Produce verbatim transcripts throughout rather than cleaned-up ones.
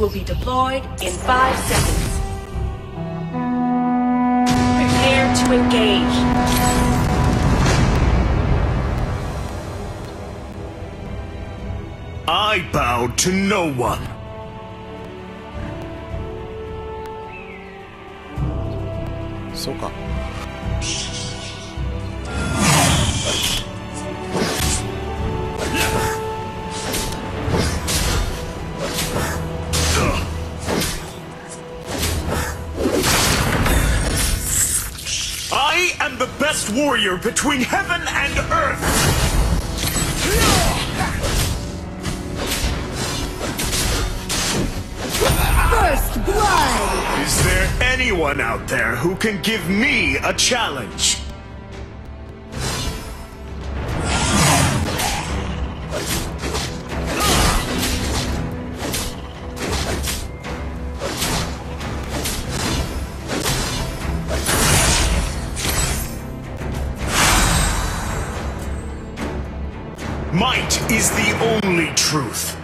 will be deployed in five seconds. Prepare to engage. I bow to no one. So ka. I am the best warrior between heaven and earth. First blood! Is there anyone out there who can give me a challenge? Might is the only truth.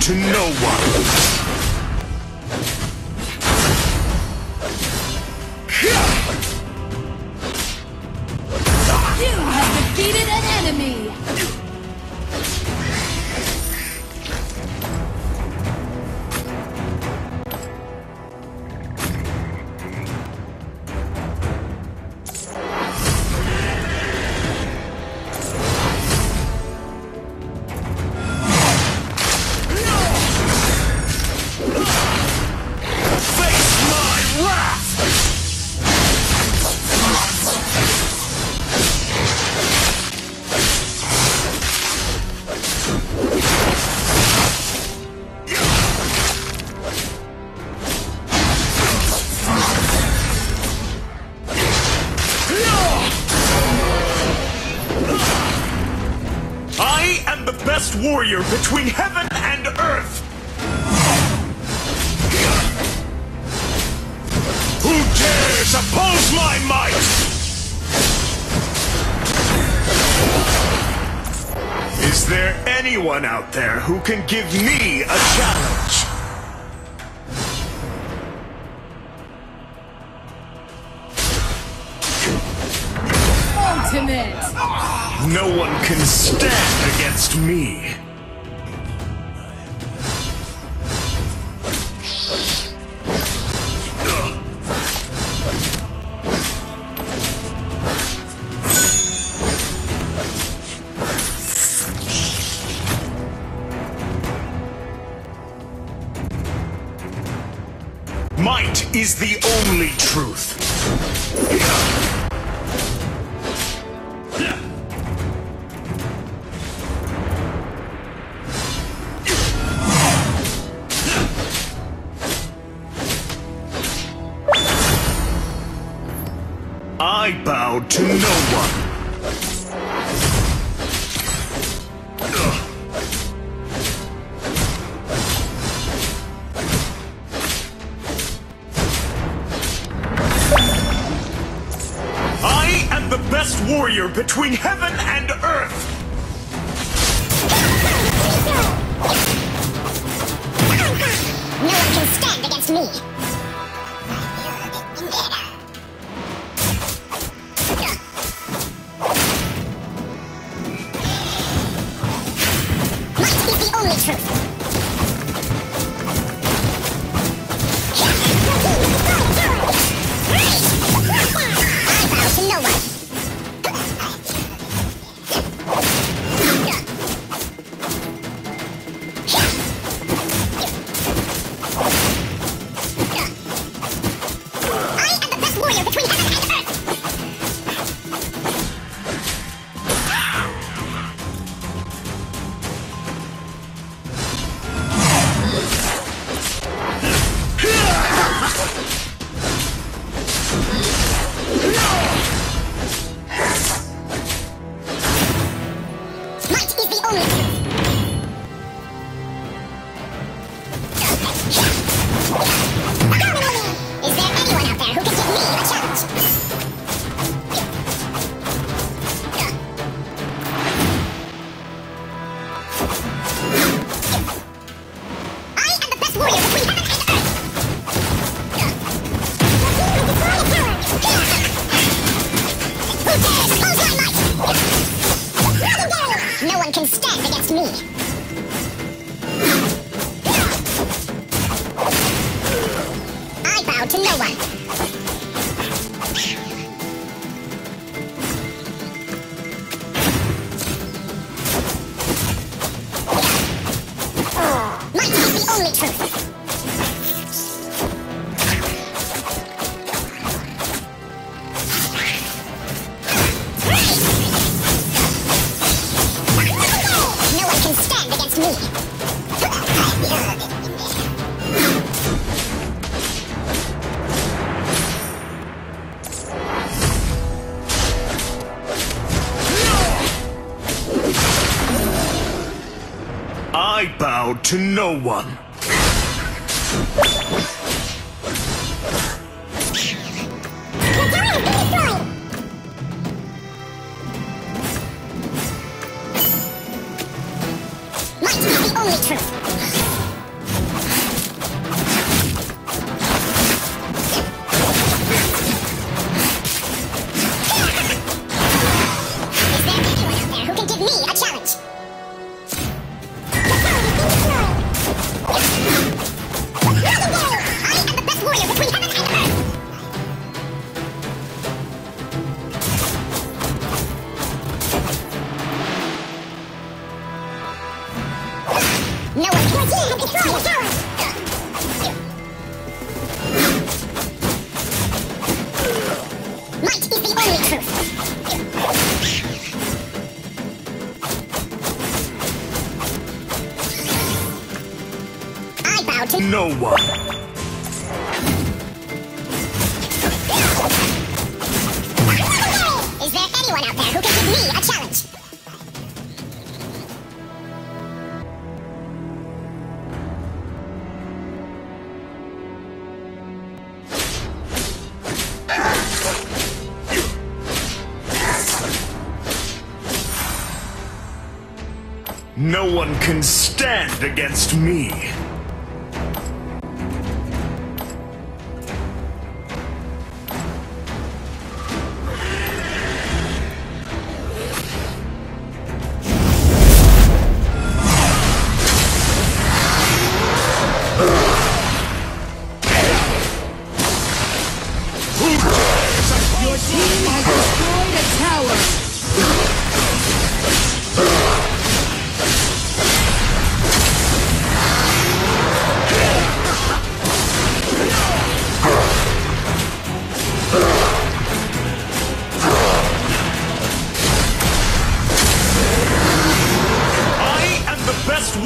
To no one. You have defeated an enemy. Warrior between heaven and earth. Who dares oppose my might? Is there anyone out there who can give me a challenge? No one can stand against me. Might is the only truth. I bow to no one. I am the best warrior between heaven and earth. No one can stand against me. bowed to no one. No one. Is there anyone out there who can give me a challenge? No one can stand against me.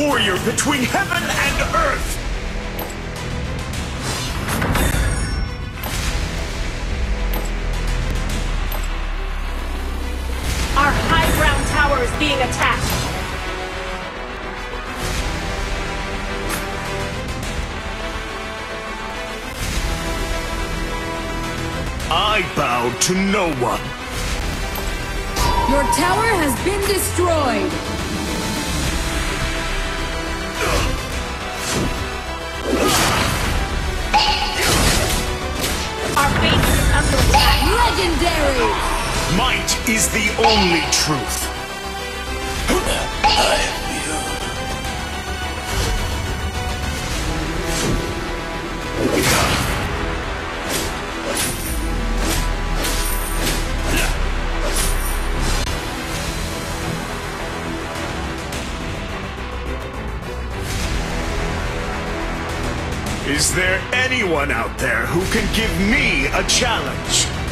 Warrior between heaven and earth! Our high ground tower is being attacked. I bow to no one. Your tower has been destroyed. Legendary! Might is the only truth. I am you. Is there anyone out there who can give me a challenge?